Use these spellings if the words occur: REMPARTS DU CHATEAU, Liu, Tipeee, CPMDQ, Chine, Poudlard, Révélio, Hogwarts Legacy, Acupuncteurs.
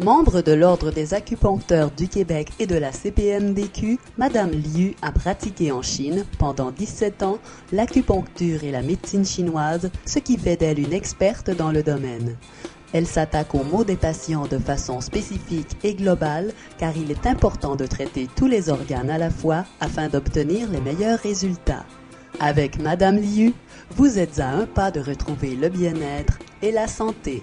Membre de l'Ordre des acupuncteurs du Québec et de la CPMDQ, Madame Liu a pratiqué en Chine pendant 17 ans l'acupuncture et la médecine chinoise, ce qui fait d'elle une experte dans le domaine. Elle s'attaque aux maux des patients de façon spécifique et globale, car il est important de traiter tous les organes à la fois afin d'obtenir les meilleurs résultats. Avec Madame Liu, vous êtes à un pas de retrouver le bien-être et la santé.